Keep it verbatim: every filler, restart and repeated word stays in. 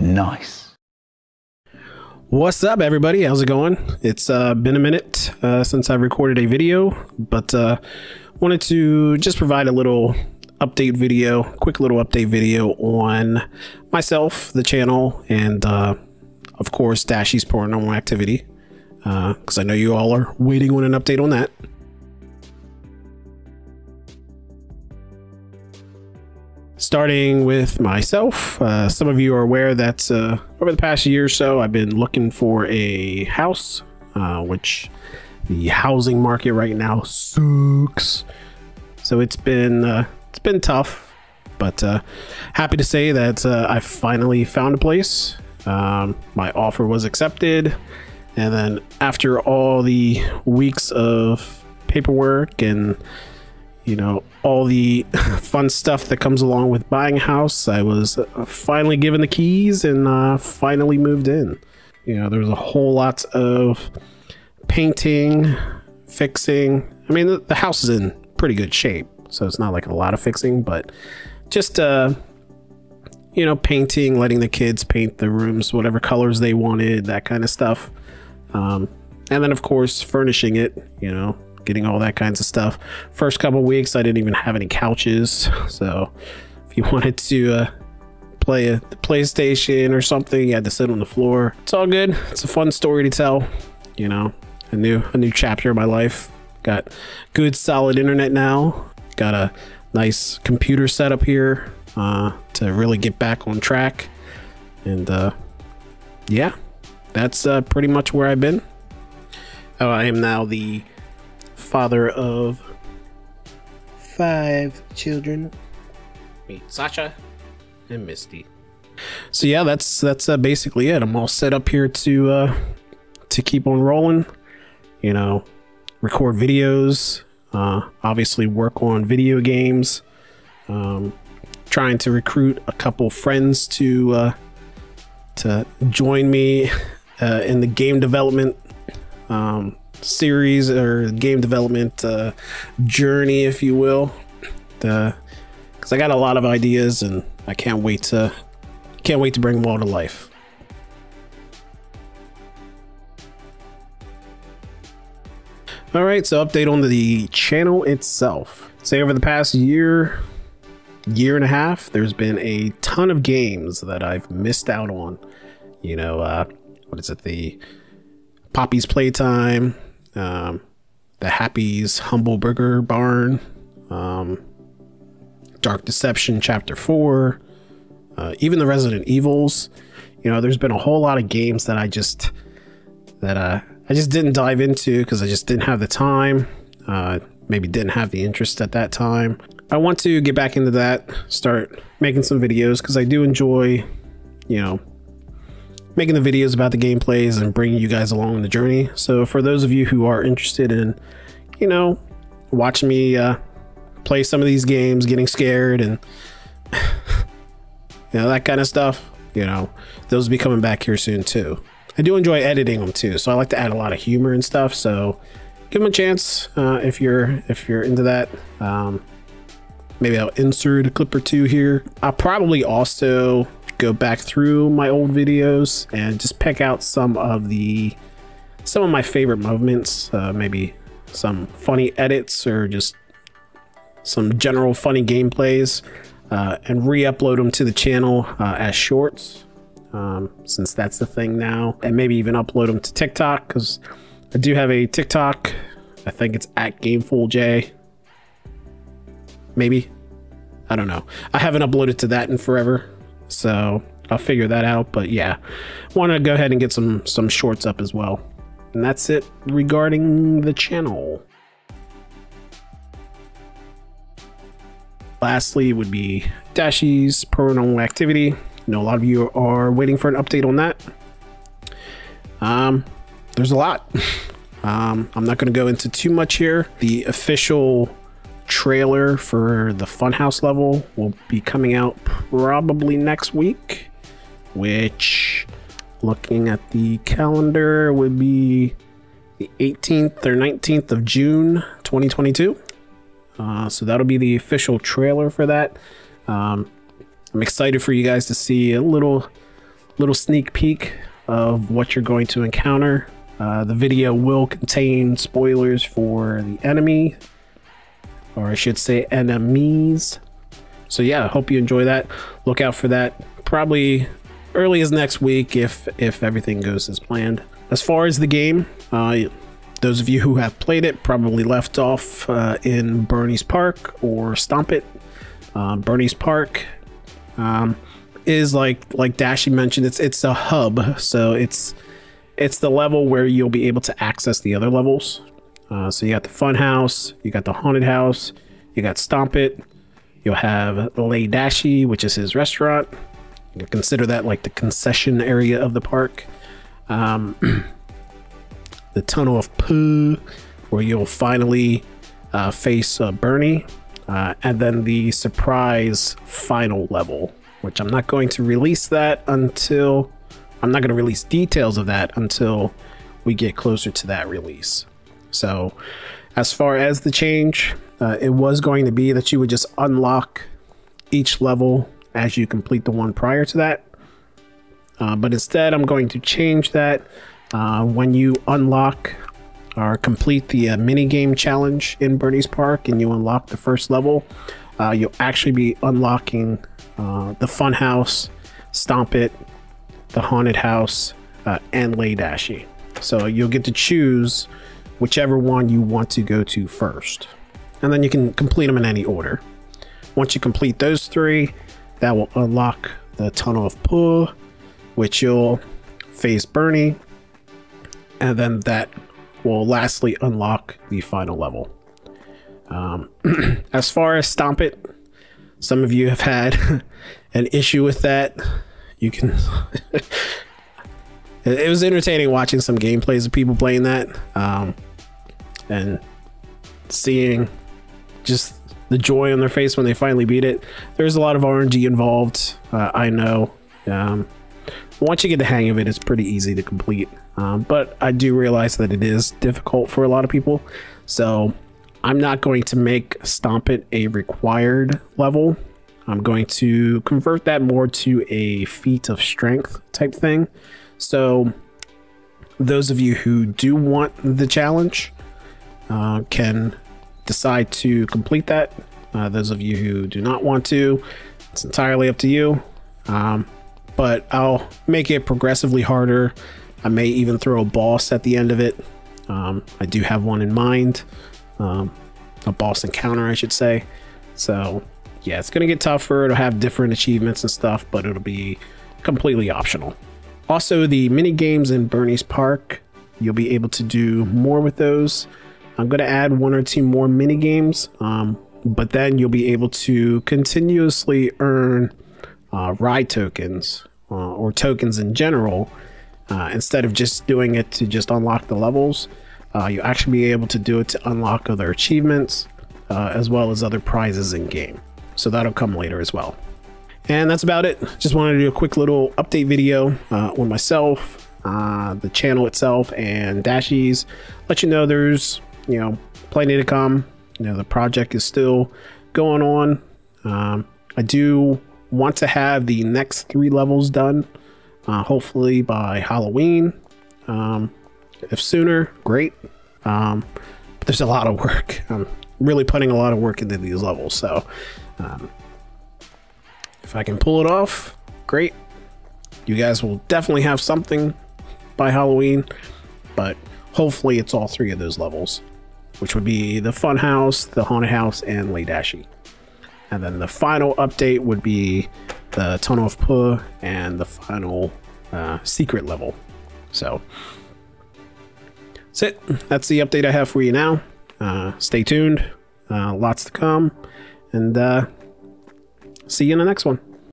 Nice. What's up, everybody? How's it going? It's uh, been a minute uh, since I've recorded a video, but uh, wanted to just provide a little update video, quick little update video on myself, the channel, and uh, of course, Dashie's Puh-ranormal Activity, because uh, I know you all are waiting on an update on that. Starting with myself, uh, some of you are aware that uh, over the past year or so, I've been looking for a house, uh, which the housing market right now sucks. So it's been uh, it's been tough, but uh, happy to say that uh, I finally found a place. Um, my offer was accepted, and then after all the weeks of paperwork and, you know, all the fun stuff that comes along with buying a house, I was finally given the keys and uh, finally moved in. You know, there was a whole lot of painting, fixing. I mean, the, the house is in pretty good shape, so it's not like a lot of fixing, but just, uh, you know, painting, letting the kids paint the rooms, whatever colors they wanted, that kind of stuff. Um, and then, of course, furnishing it, you know, getting all that kinds of stuff. First couple weeks, I didn't even have any couches. So if you wanted to uh, play a the PlayStation or something, you had to sit on the floor. It's all good. It's a fun story to tell. You know, a new a new chapter of my life. Got good solid internet now. Got a nice computer setup here uh, to really get back on track. And uh, yeah, that's uh, pretty much where I've been. Oh, I am now the father of five children. Me, Sasha, and Misty. So yeah, that's that's uh, basically it. I'm all set up here to uh, to keep on rolling. You know, record videos. Uh, obviously, work on video games. Um, trying to recruit a couple friends to uh, to join me uh, in the game development. Um, series or game development uh, journey, if you will, because I got a lot of ideas and I can't wait to can't wait to bring them all to life. All right, so update on the channel itself. Say over the past year, year and a half, there's been a ton of games that I've missed out on. You know, uh, what is it? The Poppy's Playtime. Um, the Happy's Humble Burger Barn, um, Dark Deception Chapter four, uh, even the Resident Evils. You know, there's been a whole lot of games that I just that uh, I just didn't dive into because I just didn't have the time, uh, maybe didn't have the interest at that time. I want to get back into that, start making some videos because I do enjoy, you know, making the videos about the gameplays and bringing you guys along the journey. So for those of you who are interested in, you know, watching me uh, play some of these games, getting scared and, you know, that kind of stuff, you know, those will be coming back here soon too. I do enjoy editing them too, so I like to add a lot of humor and stuff. So give them a chance uh, if you're if you're into that. Um, maybe I'll insert a clip or two here. I'll probably also go back through my old videos and just pick out some of the some of my favorite moments, uh, maybe some funny edits or just some general funny gameplays, uh, and re-upload them to the channel uh, as shorts, um, since that's the thing now, and maybe even upload them to TikTok because I do have a TikTok. I think it's at GameFoolJay, maybe, I don't know. I haven't uploaded to that in forever, so I'll figure that out. But yeah, want to go ahead and get some some shorts up as well. And that's it regarding the channel. Lastly would be Dashie's Puh-ranormal Activity. You know, a lot of you are waiting for an update on that. Um, there's a lot. um, I'm not going to go into too much here. The official trailer for the Funhouse level will be coming out probably next week, which, looking at the calendar, would be the eighteenth or nineteenth of June twenty twenty-two. Uh, so that'll be the official trailer for that. Um, I'm excited for you guys to see a little little sneak peek of what you're going to encounter. Uh, the video will contain spoilers for the enemy, or I should say enemies. So yeah, I hope you enjoy that. Look out for that probably early as next week if if everything goes as planned. As far as the game, uh, those of you who have played it probably left off uh, in Bernie's Park or Stomp It. Uh, Bernie's Park um, is like like Dashie mentioned, it's it's a hub, so it's it's the level where you'll be able to access the other levels. Uh, so you got the Fun House, you got the Haunted House, you got Stomp It, you'll have LaDashie, which is his restaurant. You consider that like the concession area of the park. Um, the Tunnel of Pooh, where you'll finally uh, face uh, Bernie, uh, and then the surprise final level, which I'm not going to release that until I'm not going to release details of that until we get closer to that release. So as far as the change, uh, it was going to be that you would just unlock each level as you complete the one prior to that. Uh, but instead, I'm going to change that. Uh, when you unlock or complete the uh, mini game challenge in Bernie's Park and you unlock the first level, uh, you'll actually be unlocking uh, the Fun House, Stomp It, the Haunted House, uh, and LaDashie. So you'll get to choose whichever one you want to go to first, and then you can complete them in any order. Once you complete those three, that will unlock the Tunnel of Pooh, which you'll face Bernie, and then that will lastly unlock the final level. Um, as far as Stomp It, some of you have had an issue with that. You can it was entertaining watching some gameplays of people playing that, um, and seeing just the joy on their face when they finally beat it. There's a lot of R N G involved, uh, I know. Um, once you get the hang of it, it's pretty easy to complete. Um, but I do realize that it is difficult for a lot of people. So I'm not going to make Stomp It a required level. I'm going to convert that more to a feat of strength type thing. So those of you who do want the challenge uh, can decide to complete that. Uh, those of you who do not want to, it's entirely up to you. Um, but I'll make it progressively harder. I may even throw a boss at the end of it. Um, I do have one in mind, um, a boss encounter, I should say. So yeah, it's going to get tougher. It'll have different achievements and stuff, but it'll be completely optional. Also, the mini games in Bernie's Park, you'll be able to do more with those. I'm going to add one or two more mini games, um, but then you'll be able to continuously earn uh, ride tokens uh, or tokens in general. Uh, instead of just doing it to just unlock the levels, uh, you'll actually be able to do it to unlock other achievements, uh, as well as other prizes in game. So that'll come later as well. And that's about it. Just wanted to do a quick little update video uh, on myself, uh, the channel itself, and Dashie's. Let you know there's, you know, plenty to come. You know, the project is still going on. Um, I do want to have the next three levels done. Uh, hopefully by Halloween, um, if sooner, great. Um, but there's a lot of work. I'm really putting a lot of work into these levels, so um, if I can pull it off, great. You guys will definitely have something by Halloween, but hopefully it's all three of those levels, which would be the Fun House, the Haunted House, and LaDashie. And then the final update would be the Tunnel of Pooh and the final uh, secret level. So that's it. That's the update I have for you now. Uh, stay tuned. Uh, lots to come. And uh, see you in the next one.